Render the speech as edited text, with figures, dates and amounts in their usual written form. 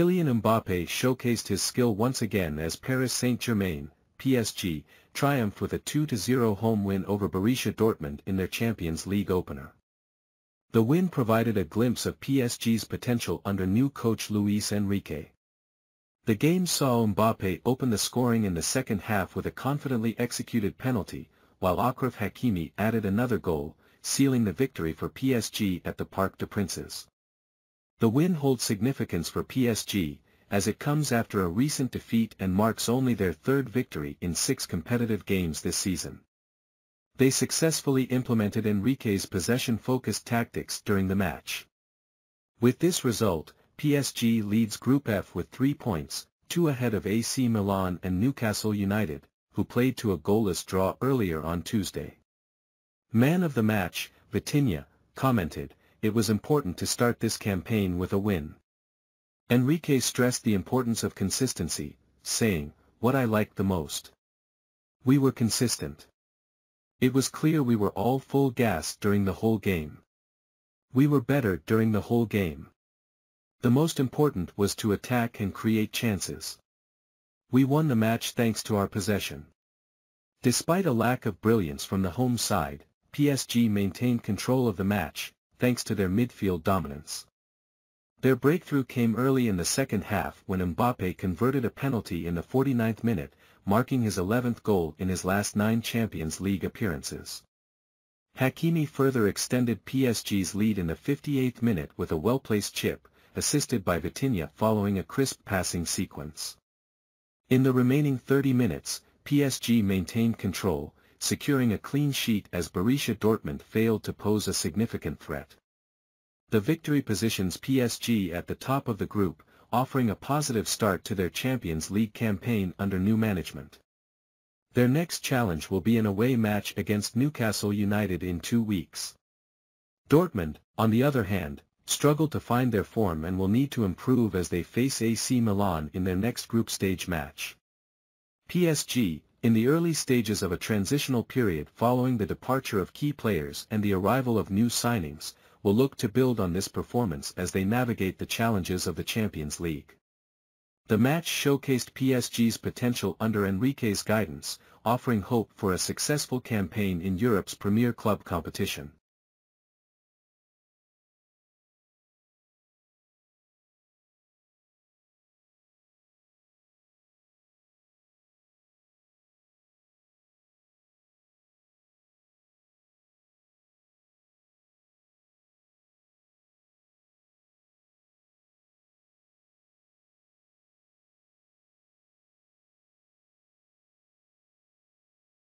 Kylian Mbappe showcased his skill once again as Paris Saint-Germain, PSG, triumphed with a 2-0 home win over Borussia Dortmund in their Champions League opener. The win provided a glimpse of PSG's potential under new coach Luis Enrique. The game saw Mbappe open the scoring in the second half with a confidently executed penalty, while Achraf Hakimi added another goal, sealing the victory for PSG at the Parc des Princes. The win holds significance for PSG, as it comes after a recent defeat and marks only their third victory in 6 competitive games this season. They successfully implemented Enrique's possession-focused tactics during the match. With this result, PSG leads Group F with 3 points, 2 ahead of AC Milan and Newcastle United, who played to a goalless draw earlier on Tuesday. Man of the match, Vitinha, commented, "It was important to start this campaign with a win." Enrique stressed the importance of consistency, saying, "What I liked the most. We were consistent. It was clear we were all full gas during the whole game. We were better during the whole game. The most important was to attack and create chances. We won the match thanks to our possession." Despite a lack of brilliance from the home side, PSG maintained control of the match, thanks to their midfield dominance. Their breakthrough came early in the second half when Mbappe converted a penalty in the 49th minute, marking his 11th goal in his last 9 Champions League appearances. Hakimi further extended PSG's lead in the 58th minute with a well-placed chip, assisted by Vitinha following a crisp passing sequence. In the remaining 30 minutes, PSG maintained control, securing a clean sheet as Borussia Dortmund failed to pose a significant threat. The victory positions PSG at the top of the group, offering a positive start to their Champions League campaign under new management. Their next challenge will be an away match against Newcastle United in 2 weeks. Dortmund, on the other hand, struggled to find their form and will need to improve as they face AC Milan in their next group stage match. PSG, in the early stages of a transitional period following the departure of key players and the arrival of new signings, will look to build on this performance as they navigate the challenges of the Champions League. The match showcased PSG's potential under Enrique's guidance, offering hope for a successful campaign in Europe's premier club competition.